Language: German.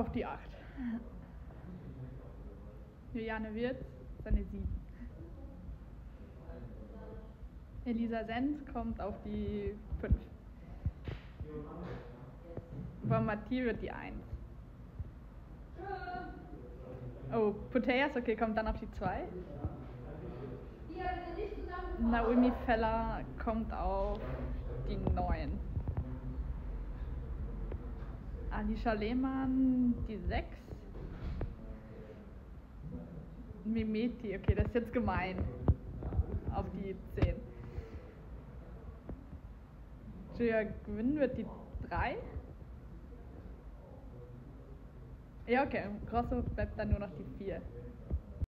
auf die 8. Juliane Wirtz, seine 7. Elisa Sens kommt auf die 5. Mimeti wird die 1. Oh, Putellas, okay, kommt dann auf die 2. Naomi Feller kommt auf die 9. Anisha Lehmann die 6. Mimeti, okay, das ist jetzt gemein. Auf die 10. Juliane wird die 3. Ja, okay, Grosso bleibt dann nur noch die 4.